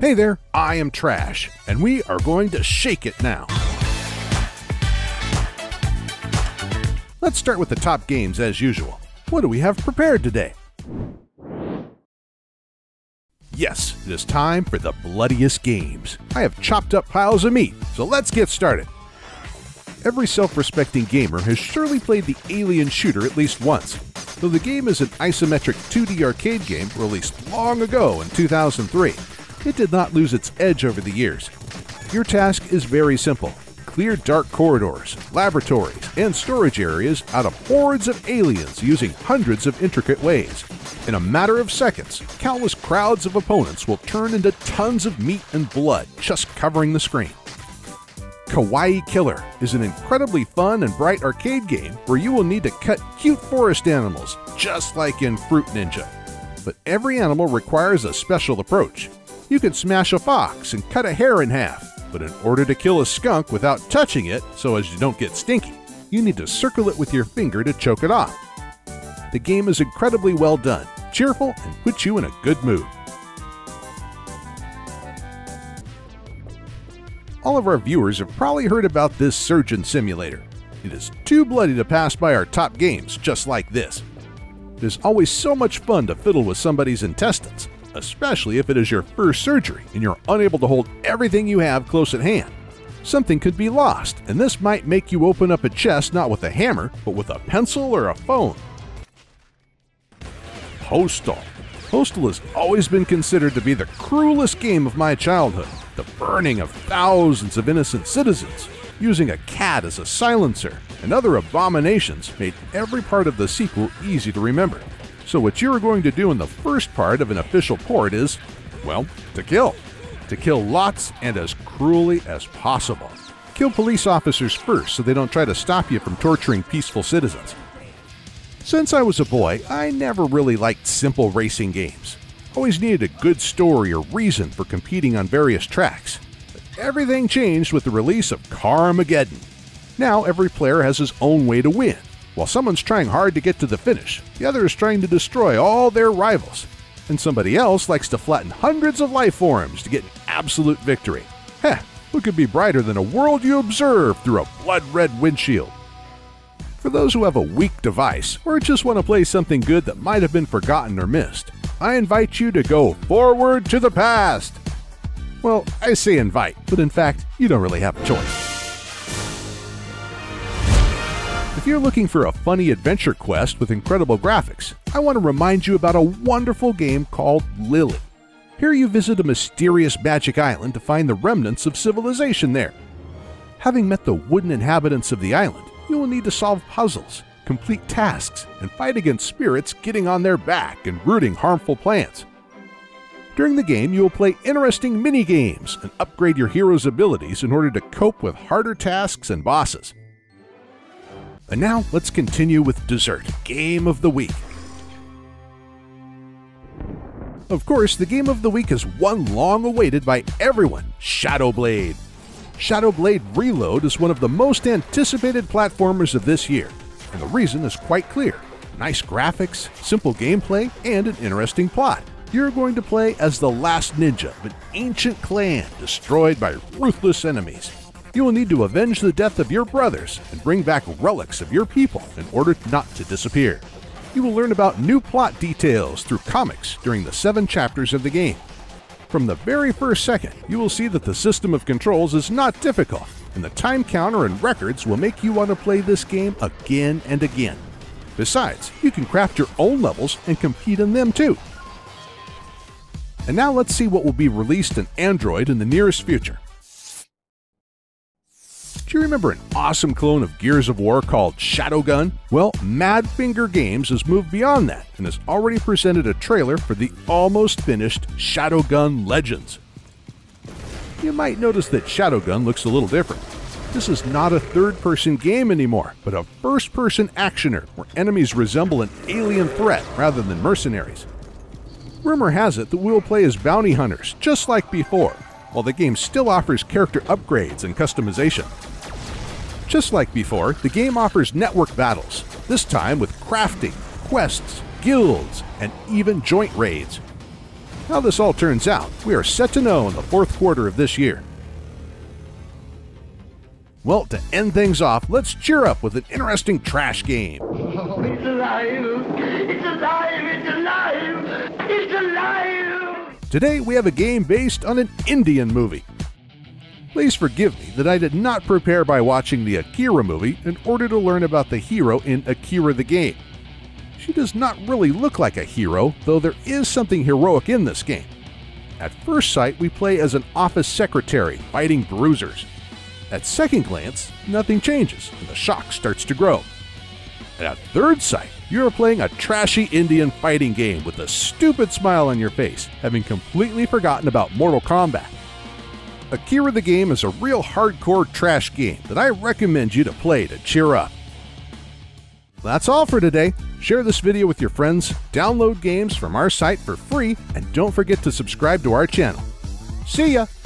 Hey there, I am Trash, and we are going to shake it now. Let's start with the top games as usual. What do we have prepared today? Yes, it is time for the bloodiest games. I have chopped up piles of meat, so let's get started. Every self-respecting gamer has surely played the Alien Shooter at least once. Though the game is an isometric 2D arcade game released long ago in 2003, it did not lose its edge over the years. Your task is very simple. Clear dark corridors, laboratories, and storage areas out of hordes of aliens using hundreds of intricate ways. In a matter of seconds, countless crowds of opponents will turn into tons of meat and blood just covering the screen. Kawaii Killer is an incredibly fun and bright arcade game where you will need to cut cute forest animals, just like in Fruit Ninja. But every animal requires a special approach. You can smash a fox and cut a hare in half, but in order to kill a skunk without touching it so as you don't get stinky, you need to circle it with your finger to choke it off. The game is incredibly well done, cheerful, and puts you in a good mood. All of our viewers have probably heard about this Surgeon Simulator. It is too bloody to pass by our top games just like this. It is always so much fun to fiddle with somebody's intestines, especially if it is your first surgery and you're unable to hold everything you have close at hand. Something could be lost, and this might make you open up a chest not with a hammer, but with a pencil or a phone. Postal. Postal has always been considered to be the cruelest game of my childhood. The burning of thousands of innocent citizens, using a cat as a silencer, and other abominations made every part of the sequel easy to remember. So what you're going to do in the first part of an official port is, well, to kill. To kill lots and as cruelly as possible. Kill police officers first so they don't try to stop you from torturing peaceful citizens. Since I was a boy, I never really liked simple racing games. Always needed a good story or reason for competing on various tracks. But everything changed with the release of Carmageddon. Now every player has his own way to win. While someone's trying hard to get to the finish, the other is trying to destroy all their rivals. And somebody else likes to flatten hundreds of life forms to get an absolute victory. Heh, what could be brighter than a world you observe through a blood-red windshield? For those who have a weak device or just want to play something good that might have been forgotten or missed, I invite you to go forward to the past. Well, I say invite, but in fact, you don't really have a choice. If you're looking for a funny adventure quest with incredible graphics, I want to remind you about a wonderful game called Lily. Here you visit a mysterious magic island to find the remnants of civilization there. Having met the wooden inhabitants of the island, you will need to solve puzzles, complete tasks, and fight against spirits getting on their back and rooting harmful plants. During the game, you will play interesting mini-games and upgrade your hero's abilities in order to cope with harder tasks and bosses. And now, let's continue with Dessert, Game of the Week. Of course, the Game of the Week is one long awaited by everyone, Shadow Blade. Shadow Blade Reload is one of the most anticipated platformers of this year, and the reason is quite clear. Nice graphics, simple gameplay, and an interesting plot. You're going to play as the last ninja of an ancient clan destroyed by ruthless enemies. You will need to avenge the death of your brothers and bring back relics of your people in order not to disappear. You will learn about new plot details through comics during the 7 chapters of the game. From the very first second, you will see that the system of controls is not difficult, and the time counter and records will make you want to play this game again and again. Besides, you can craft your own levels and compete in them too. And now let's see what will be released in Android in the nearest future. Do you remember an awesome clone of Gears of War called Shadowgun? Well, Madfinger Games has moved beyond that and has already presented a trailer for the almost finished Shadowgun Legends. You might notice that Shadowgun looks a little different. This is not a third-person game anymore, but a first-person actioner where enemies resemble an alien threat rather than mercenaries. Rumor has it that we will play as bounty hunters, just like before, while the game still offers character upgrades and customization. Just like before, the game offers network battles, this time with crafting, quests, guilds, and even joint raids. How this all turns out, we are set to know in the fourth quarter of this year. Well, to end things off, let's cheer up with an interesting trash game. Oh, it's alive! It's alive! It's alive! It's alive! Today we have a game based on an Indian movie. Please forgive me that I did not prepare by watching the Akira movie in order to learn about the hero in Akira: The Game. She does not really look like a hero, though there is something heroic in this game. At first sight, we play as an office secretary fighting bruisers. At second glance, nothing changes, and the shock starts to grow. And at third sight, you are playing a trashy Indian fighting game with a stupid smile on your face, having completely forgotten about Mortal Kombat. Akira: The Game is a real hardcore trash game that I recommend you to play to cheer up. That's all for today. Share this video with your friends, download games from our site for free, and don't forget to subscribe to our channel. See ya!